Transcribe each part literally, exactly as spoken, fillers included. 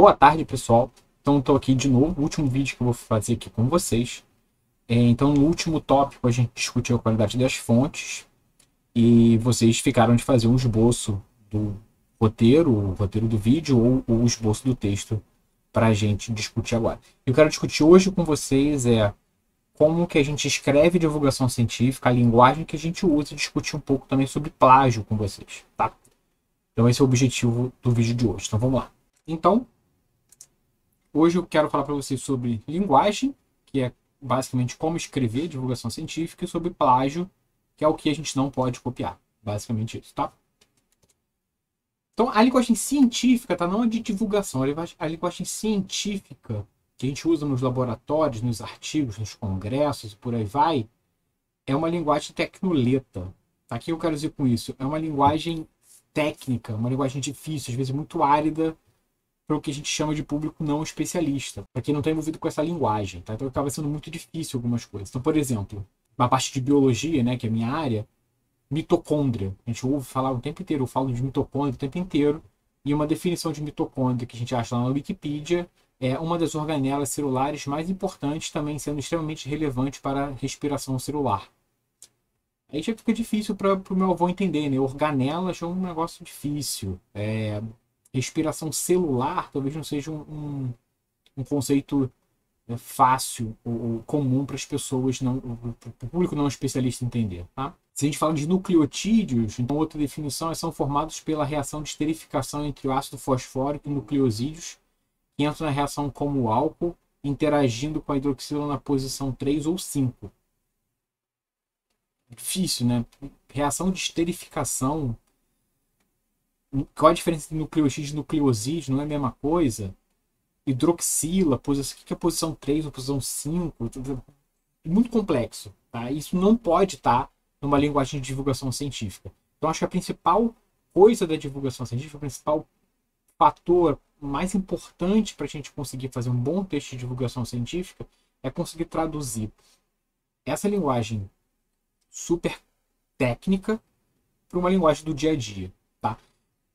Boa tarde, pessoal. Então, estou aqui de novo, último vídeo que eu vou fazer aqui com vocês. Então, no último tópico, a gente discutiu a qualidade das fontes e vocês ficaram de fazer um esboço do roteiro, o roteiro do vídeo ou o esboço do texto para a gente discutir agora. Eu quero discutir hoje com vocês é como que a gente escreve divulgação científica, a linguagem que a gente usa, e discutir um pouco também sobre plágio com vocês, tá? Então, esse é o objetivo do vídeo de hoje. Então, vamos lá. Então, hoje eu quero falar para vocês sobre linguagem, que é basicamente como escrever divulgação científica, e sobre plágio, que é o que a gente não pode copiar. Basicamente isso, tá? Então, a linguagem científica, tá? Não é de divulgação, a linguagem, a linguagem científica que a gente usa nos laboratórios, nos artigos, nos congressos, por aí vai, é uma linguagem tecnoleta. Tá? O que eu quero dizer com isso? É uma linguagem técnica, uma linguagem difícil, às vezes muito árida, para o que a gente chama de público não especialista, para quem não está envolvido com essa linguagem, tá? Então acaba sendo muito difícil algumas coisas. Então, por exemplo, na parte de biologia, né, que é a minha área, mitocôndria. A gente ouve falar o tempo inteiro, eu falo de mitocôndria o tempo inteiro, e uma definição de mitocôndria que a gente acha lá na Wikipedia é uma das organelas celulares mais importantes, também sendo extremamente relevante para a respiração celular. Aí já fica difícil para o meu avô entender, né? Organelas é um negócio difícil, é... respiração celular talvez não seja um, um, um conceito né, fácil ou, ou comum para as pessoas, não, para o público não especialista entender. Tá? Se a gente fala de nucleotídeos, então outra definição é são formados pela reação de esterificação entre o ácido fosfórico e nucleosídeos, que entram na reação como álcool, interagindo com a hidroxila na posição três ou cinco. Difícil, né? Reação de esterificação. Qual a diferença entre nucleotídeo e nucleosídeo? Não é a mesma coisa? Hidroxila, posição, o que é posição três ou posição cinco? Muito complexo. Tá? Isso não pode estar numa linguagem de divulgação científica. Então, acho que a principal coisa da divulgação científica, o principal fator mais importante para a gente conseguir fazer um bom texto de divulgação científica é conseguir traduzir essa linguagem super técnica para uma linguagem do dia a dia. Tá?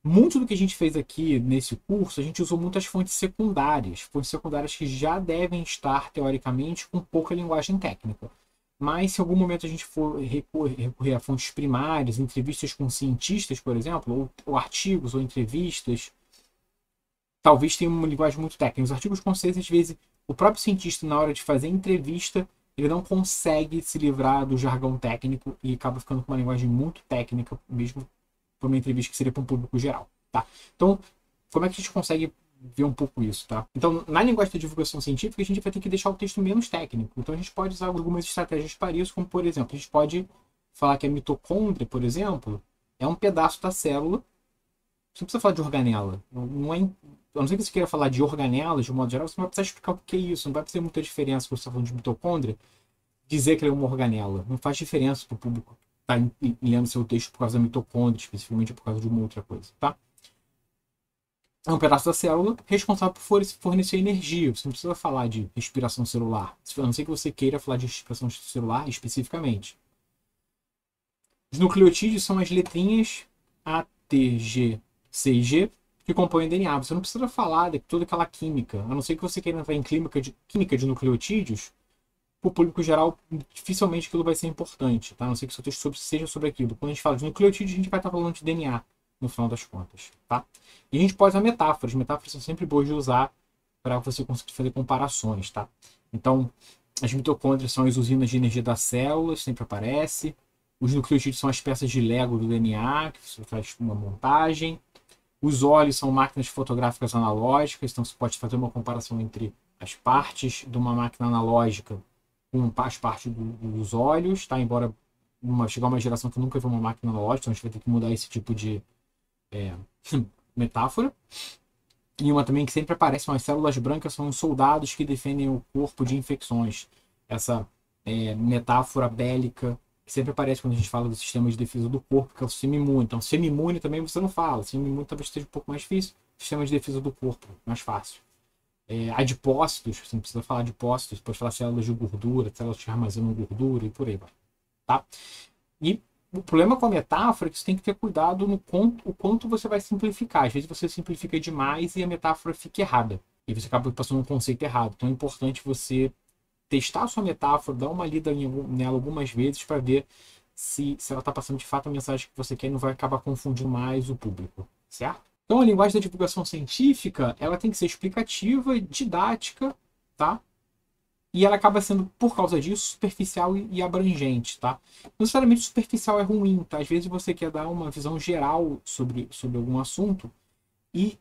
Muito do que a gente fez aqui nesse curso, a gente usou muitas fontes secundárias, fontes secundárias que já devem estar, teoricamente, com pouca linguagem técnica. Mas, se em algum momento a gente for recorrer a fontes primárias, entrevistas com cientistas, por exemplo, ou, ou artigos, ou entrevistas, talvez tenha uma linguagem muito técnica. Os artigos com ciência, às vezes, o próprio cientista, na hora de fazer a entrevista, ele não consegue se livrar do jargão técnico e acaba ficando com uma linguagem muito técnica mesmo, uma entrevista que seria para um público geral, tá? Então, como é que a gente consegue ver um pouco isso, tá? Então, na linguagem da divulgação científica, a gente vai ter que deixar o texto menos técnico. Então, a gente pode usar algumas estratégias para isso, como, por exemplo, a gente pode falar que a mitocôndria, por exemplo, é um pedaço da célula. Você não precisa falar de organela. Não é, a não ser que você queira falar de organela, de um modo geral, você não vai precisar explicar o que é isso. Não vai fazer muita diferença quando você está falando de mitocôndria, dizer que ela é uma organela. Não faz diferença para o público. Tá lendo seu texto por causa da mitocôndria, especificamente por causa de uma outra coisa, tá? É um pedaço da célula responsável por fornecer energia. Você não precisa falar de respiração celular, a não ser que você queira falar de respiração celular especificamente. Os nucleotídeos são as letrinhas A, T, G, C e G que compõem o D N A. Você não precisa falar de toda aquela química, a não ser que você queira entrar em química de, química de nucleotídeos. Para o público geral, dificilmente aquilo vai ser importante, tá? A não ser que o seu texto seja sobre aquilo. Quando a gente fala de nucleotídeo, a gente vai estar falando de D N A, no final das contas, tá? E a gente pode usar metáforas. Metáforas são sempre boas de usar para você conseguir fazer comparações, tá? Então, as mitocôndrias são as usinas de energia das células, sempre aparece. Os nucleotídeos são as peças de Lego do D N A, que você faz uma montagem. Os olhos são máquinas fotográficas analógicas, então você pode fazer uma comparação entre as partes de uma máquina analógica com as partes do, dos olhos, tá? Embora uma, chegar uma geração que nunca viu uma máquina analógica, então a gente vai ter que mudar esse tipo de é, metáfora. E uma também que sempre aparece, as células brancas são os soldados que defendem o corpo de infecções. Essa é, metáfora bélica que sempre aparece quando a gente fala do sistema de defesa do corpo, que é o sistema imune. Então, sistema imune também você não fala, sistema imune talvez seja um pouco mais difícil, sistema de defesa do corpo, mais fácil. É, adipócitos, você não precisa falar de adipócitos, pode falar células de gordura, células que armazenam gordura e por aí vai, tá? E O problema com a metáfora é que você tem que ter cuidado no quanto, o quanto você vai simplificar. Às vezes você simplifica demais e a metáfora fica errada. E você acaba passando um conceito errado. Então é importante você testar a sua metáfora, dar uma lida nela algumas vezes para ver se, se ela está passando de fato a mensagem que você quer e não vai acabar confundindo mais o público, certo? Então a linguagem da divulgação científica, ela tem que ser explicativa, didática, tá? E ela acaba sendo, por causa disso, superficial e abrangente, tá? Não necessariamente superficial é ruim, tá? Às vezes você quer dar uma visão geral sobre, sobre algum assunto e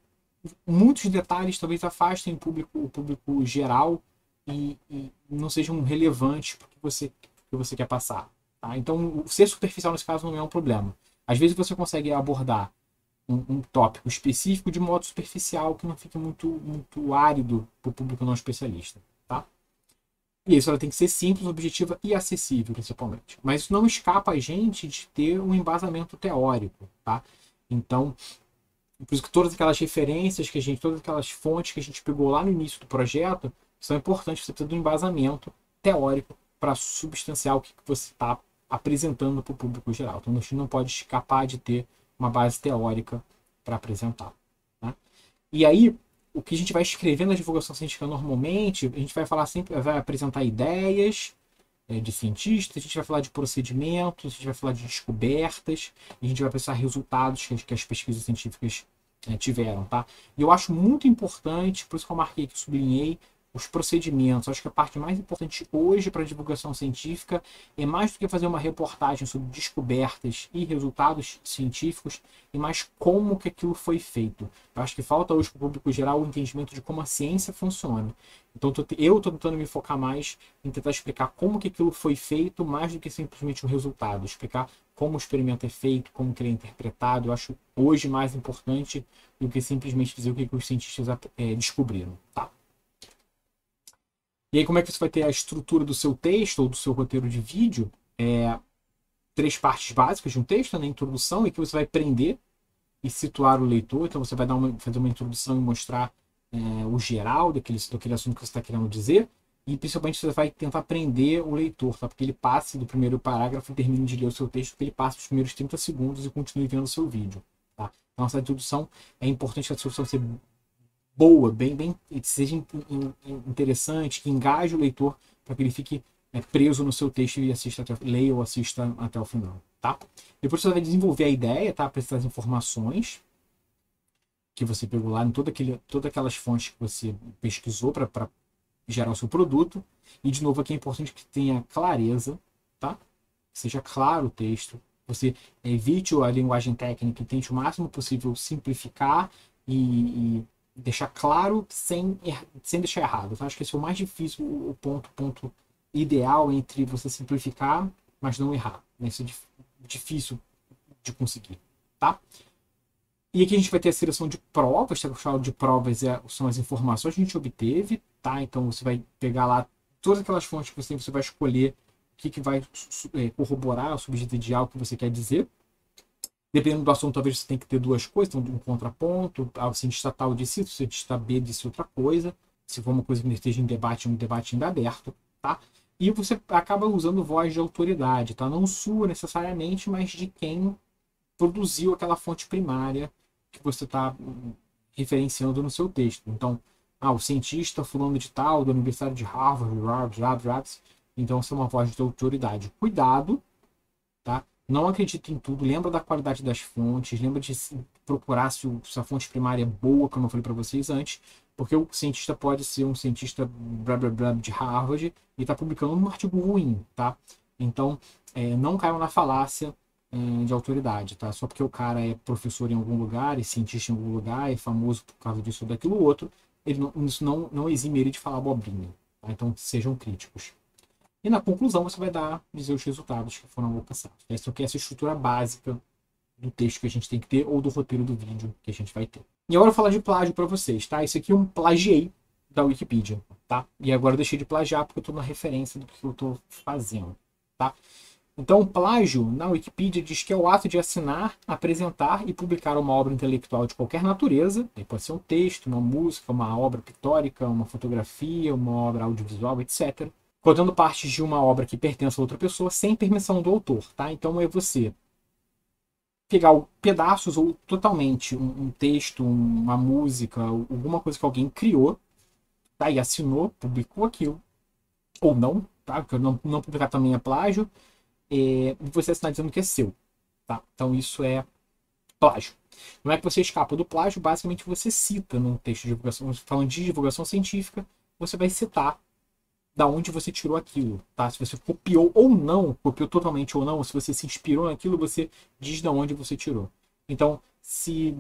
muitos detalhes talvez afastem o público, o público geral e, e não sejam relevantes para o que você, que você quer passar, tá? Então, ser superficial nesse caso não é um problema. Às vezes você consegue abordar um, um tópico específico de modo superficial que não fique muito, muito árido para o público não especialista, tá? E isso ela tem que ser simples, objetiva e acessível, principalmente. Mas isso não escapa a gente de ter um embasamento teórico, tá? Então, por isso que todas aquelas referências que a gente, todas aquelas fontes que a gente pegou lá no início do projeto, são importantes, você precisa de um embasamento teórico para substanciar o que você está apresentando para o público geral. Então, a gente não pode escapar de ter uma base teórica para apresentar, tá? E aí, o que a gente vai escrever na divulgação científica normalmente, a gente vai falar sempre, vai apresentar ideias de cientistas, a gente vai falar de procedimentos, a gente vai falar de descobertas, a gente vai pensar resultados que as pesquisas científicas tiveram, tá? E eu acho muito importante, por isso que eu marquei aqui, sublinhei, os procedimentos. Eu acho que a parte mais importante hoje para a divulgação científica é mais do que fazer uma reportagem sobre descobertas e resultados científicos, e mais como que aquilo foi feito. Eu acho que falta hoje para o público geral o entendimento de como a ciência funciona. Então eu estou tentando me focar mais em tentar explicar como que aquilo foi feito, mais do que simplesmente o resultado. Explicar como o experimento é feito, como que ele é interpretado. Eu acho hoje mais importante do que simplesmente dizer o que, que os cientistas é, descobriram, tá? E aí, como é que você vai ter a estrutura do seu texto ou do seu roteiro de vídeo? É, três partes básicas de um texto, né? Introdução, e que você vai prender e situar o leitor. Então, você vai dar uma, fazer uma introdução e mostrar é, o geral daquele, daquele assunto que você está querendo dizer. E, principalmente, você vai tentar prender o leitor, tá? Porque ele passe do primeiro parágrafo e termine de ler o seu texto, que ele passe os primeiros trinta segundos e continue vendo o seu vídeo, tá? Então, essa introdução é importante, que a introdução seja boa, bem, bem, seja interessante, que engaje o leitor para que ele fique é, preso no seu texto e assista até, leia ou assista até o final, tá? Depois você vai desenvolver a ideia, tá? Apresentar as informações que você pegou lá em toda aquele, todas aquelas fontes que você pesquisou para gerar o seu produto. E, de novo, aqui é importante que tenha clareza, tá? Seja claro o texto. Você evite a linguagem técnica e tente o máximo possível simplificar e... e deixar claro sem, sem deixar errado. Então, acho que esse é o mais difícil, o ponto, ponto ideal entre você simplificar, mas não errar. Isso é difícil de conseguir, tá? E aqui a gente vai ter a seleção de provas, tá? O que eu falo de provas são as informações que a gente obteve, tá? Então, você vai pegar lá todas aquelas fontes que você tem, você vai escolher o que, que vai corroborar, subsidiar o que você quer dizer. Dependendo do assunto, talvez você tenha que ter duas coisas, então, um contraponto, o cientista tal disse isso, o cientista B disse outra coisa, se for uma coisa que não esteja em debate, um debate ainda aberto, tá? E você acaba usando voz de autoridade, tá? Não sua necessariamente, mas de quem produziu aquela fonte primária que você está referenciando no seu texto. Então, ah, o cientista fulano de tal, da Universidade de Harvard, Raps, Raps, Raps, então isso é uma voz de autoridade. Cuidado, tá? Não acredito em tudo, lembra da qualidade das fontes, lembra de procurar se, o, se a fonte primária é boa, como eu falei para vocês antes, porque o cientista pode ser um cientista blá, blá, blá, de Harvard e está publicando um artigo ruim, tá? Então, é, não caiam na falácia é, de autoridade, tá? Só porque o cara é professor em algum lugar, é cientista em algum lugar, é famoso por causa disso ou daquilo outro, ele não, isso não, não exime ele de falar bobrinha, tá? Então, sejam críticos. E na conclusão você vai dar, dizer os resultados que foram alcançados. Essa aqui é essa estrutura básica do texto que a gente tem que ter ou do roteiro do vídeo que a gente vai ter. E agora eu vou falar de plágio para vocês, tá? Isso aqui eu plagiei da Wikipedia, tá? E agora eu deixei de plagiar porque eu estou na referência do que eu estou fazendo, tá? Então, plágio na Wikipedia diz que é o ato de assinar, apresentar e publicar uma obra intelectual de qualquer natureza. Pode ser um texto, uma música, uma obra pictórica, uma fotografia, uma obra audiovisual, etcétera, contando partes de uma obra que pertence a outra pessoa sem permissão do autor, tá? Então é você pegar pedaços ou totalmente um, um texto, uma música, alguma coisa que alguém criou, tá? E assinou, publicou aquilo, ou não, tá? Porque não, não publicar também é plágio, e é, você assinar dizendo que é seu, tá? Então isso é plágio. Não é que você escapa do plágio, basicamente você cita num texto de divulgação, falando de divulgação científica, você vai citar da onde você tirou aquilo, tá? Se você copiou ou não, copiou totalmente ou não, ou se você se inspirou naquilo, você diz da onde você tirou. Então, se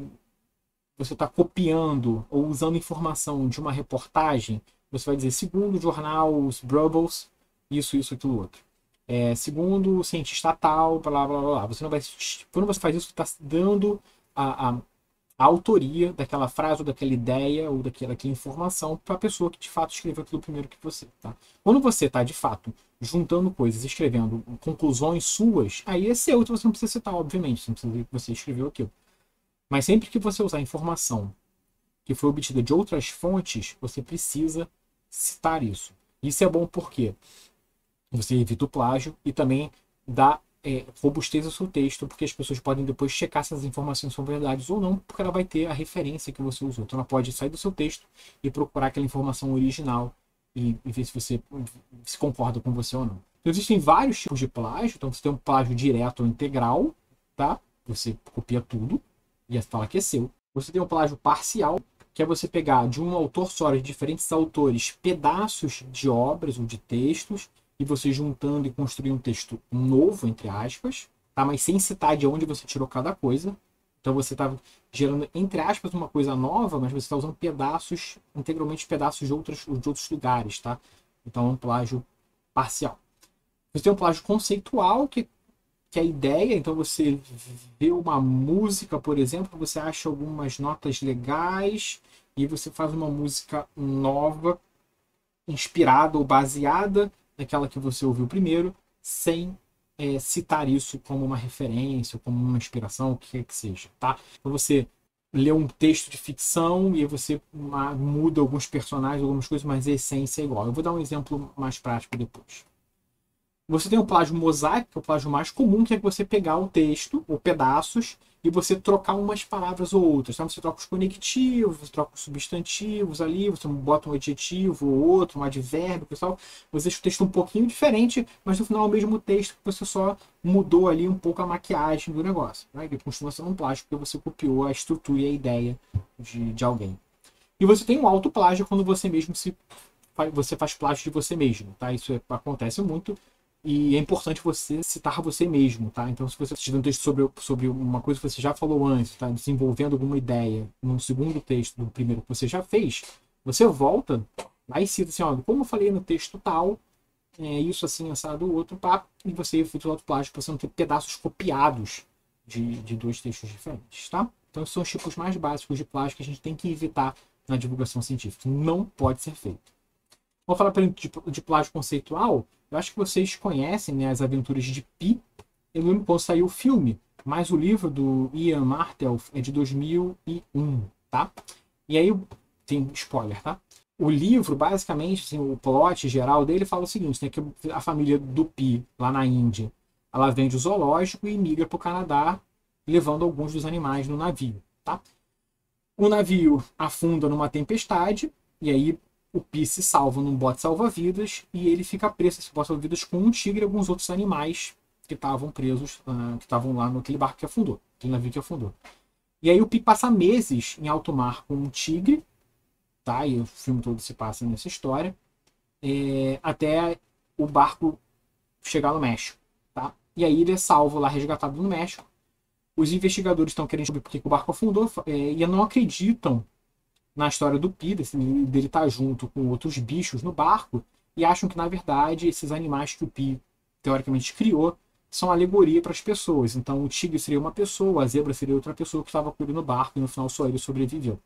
você está copiando ou usando informação de uma reportagem, você vai dizer, segundo o jornal, os Brubbles, isso, isso, aquilo, outro. É, segundo o cientista tal, blá, blá, blá, blá. Você não vai, quando você faz isso, você está dando a, a, a autoria daquela frase, ou daquela ideia, ou daquela, daquela informação para a pessoa que de fato escreveu aquilo primeiro que você. Tá? Quando você está de fato juntando coisas, escrevendo conclusões suas, aí é seu, então você não precisa citar, obviamente, você não precisa dizer que você escreveu aquilo. Mas sempre que você usar informação que foi obtida de outras fontes, você precisa citar isso. Isso é bom porque você evita o plágio e também dá é, robustez ao seu texto, porque as pessoas podem depois checar se as informações são verdadeiras ou não, porque ela vai ter a referência que você usou. Então ela pode sair do seu texto e procurar aquela informação original e, e ver se você se concorda com você ou não. Então, existem vários tipos de plágio. Então você tem um plágio direto ou integral, tá? Você copia tudo e fala que é seu. Você tem um plágio parcial, que é você pegar de um autor só, de diferentes autores, pedaços de obras ou de textos, e você juntando e construir um texto novo, entre aspas, tá? Mas sem citar de onde você tirou cada coisa. Então você está gerando, entre aspas, uma coisa nova, mas você está usando pedaços, integralmente pedaços de outros, de outros lugares, tá? Então é um plágio parcial. Você tem um plágio conceitual, que, que é a ideia. Então você vê uma música, por exemplo, você acha algumas notas legais e você faz uma música nova, inspirada ou baseada daquela que você ouviu primeiro, sem é, citar isso como uma referência, como uma inspiração, o que quer que seja, tá? Então você lê um texto de ficção e você uma, muda alguns personagens, algumas coisas, mas a essência é igual. Eu vou dar um exemplo mais prático depois. Você tem o plágio mosaico, que é o plágio mais comum, que é você pegar o texto, ou pedaços, e você trocar umas palavras ou outras. Então você troca os conectivos, você troca os substantivos ali, você bota um adjetivo ou outro, um advérbio, pessoal. Você deixa o texto um pouquinho diferente, mas no final é o mesmo texto, porque você só mudou ali um pouco a maquiagem do negócio. Né? Ele continua sendo um plágio, porque você copiou a estrutura e a ideia de, de alguém. E você tem um autoplágio, quando você mesmo se, você faz plágio de você mesmo. Tá? Isso é, acontece muito. E é importante você citar você mesmo, tá? Então, se você estiver um texto sobre, sobre uma coisa que você já falou antes, tá? Desenvolvendo alguma ideia num segundo texto do primeiro que você já fez, você volta, aí cita assim, ó, como eu falei no texto tal, é isso assim, assado, outro papo, e você efetua o autoplágio para você não ter pedaços copiados de, de dois textos diferentes, tá? Então, são os tipos mais básicos de plágio que a gente tem que evitar na divulgação científica. Não pode ser feito. Vamos falar de, de plágio conceitual. Eu acho que vocês conhecem, né, as aventuras de Pi. Eu lembro quando saiu o filme, mas o livro do Ian Martel é de dois mil e um, tá? E aí, tem spoiler, tá? O livro, basicamente, assim, o plot geral dele fala o seguinte, né, que a família do Pi, lá na Índia, ela vende o zoológico e migra para o Canadá, levando alguns dos animais no navio, tá? O navio afunda numa tempestade, e aí o Pi se salva num bote salva-vidas e ele fica preso nesse bote salva-vidas com um tigre e alguns outros animais que estavam presos, uh, que estavam lá naquele barco que afundou, aquele navio que afundou. E aí o Pi passa meses em alto mar com um tigre, tá? E o filme todo se passa nessa história, é, até o barco chegar no México, tá? E aí ele é salvo lá, resgatado no México. Os investigadores estão querendo saber por que o barco afundou é, e não acreditam na história do Pi, dele estar junto com outros bichos no barco, e acham que, na verdade, esses animais que o Pi, teoricamente, criou, são alegoria para as pessoas. Então, o tigre seria uma pessoa, a zebra seria outra pessoa que estava com ele no barco, e no final só ele sobreviveu.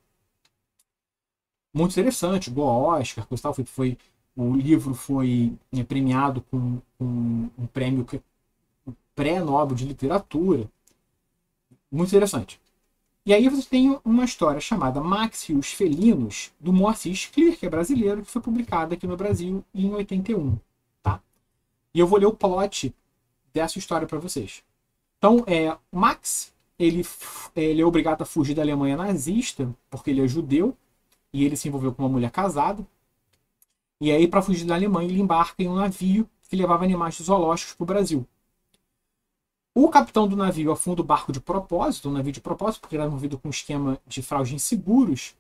Muito interessante, igual ao Oscar, coisa tal, foi, foi, o livro foi premiado com, com um prêmio pré-Nobel de literatura. Muito interessante. E aí você tem uma história chamada Max e os Felinos, do Moacir Scler, que é brasileiro, que foi publicada aqui no Brasil em oitenta e um, tá? E eu vou ler o plot dessa história para vocês. Então, é, Max ele, ele é obrigado a fugir da Alemanha nazista, porque ele é judeu, e ele se envolveu com uma mulher casada. E aí, para fugir da Alemanha, ele embarca em um navio que levava animais zoológicos para o Brasil. O capitão do navio afunda o barco de propósito, um navio de propósito, porque ele era envolvido com um esquema de fraude em seguros,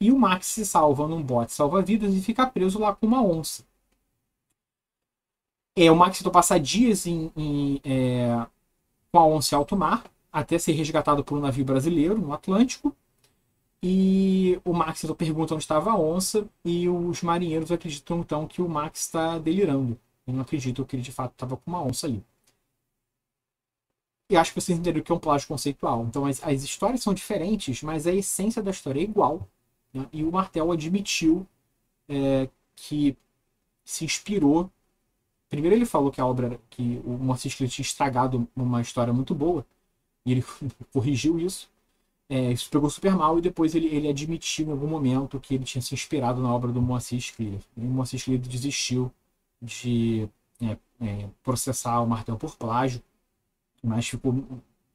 e o Max se salva num bote salva-vidas e fica preso lá com uma onça. É, o Max então passa dias em, em, é, com a onça em alto mar, até ser resgatado por um navio brasileiro no Atlântico. E o Max então pergunta onde estava a onça, e os marinheiros acreditam então que o Max está delirando. Eu não acredito que ele de fato estava com uma onça ali. E acho que vocês entenderam que é um plágio conceitual. Então as, as histórias são diferentes, mas a essência da história é igual. Né? E o Martel admitiu é, que se inspirou. Primeiro ele falou que a obra, que o Moacir Scler tinha estragado uma história muito boa. E ele corrigiu isso. É, isso pegou super mal, e depois ele, ele admitiu em algum momento que ele tinha se inspirado na obra do Moacir Scler. E o Moacir Scler desistiu de é, é, processar o Martel por plágio, mas ficou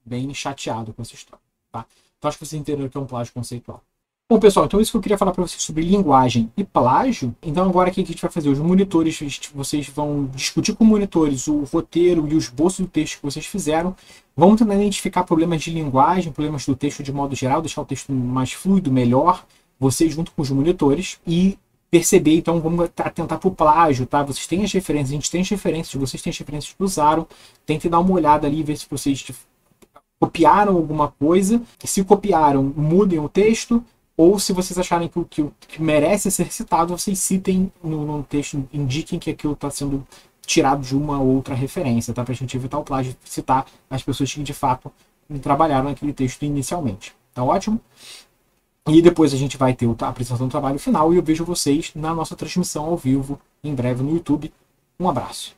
bem chateado com essa história. Tá? Então acho que vocês entenderam que é um plágio conceitual. Bom, pessoal, então isso que eu queria falar para vocês sobre linguagem e plágio. Então agora o que a gente vai fazer? Os monitores, vocês vão discutir com monitores o roteiro e os esboços do texto que vocês fizeram. Vamos tentar identificar problemas de linguagem, problemas do texto de modo geral, deixar o texto mais fluido, melhor, vocês junto com os monitores, e perceber, então vamos tentar para o plágio, tá? Vocês têm as referências, a gente tem as referências, vocês têm as referências que usaram, tentem dar uma olhada ali e ver se vocês copiaram alguma coisa, se copiaram, mudem o texto, ou se vocês acharem que o que, que merece ser citado, vocês citem no, no texto, indiquem que aquilo está sendo tirado de uma outra referência, tá? Para a gente evitar o plágio, citar as pessoas que de fato trabalharam naquele texto inicialmente, tá ótimo? E depois a gente vai ter a apresentação do trabalho final, e eu vejo vocês na nossa transmissão ao vivo, em breve no YouTube. Um abraço.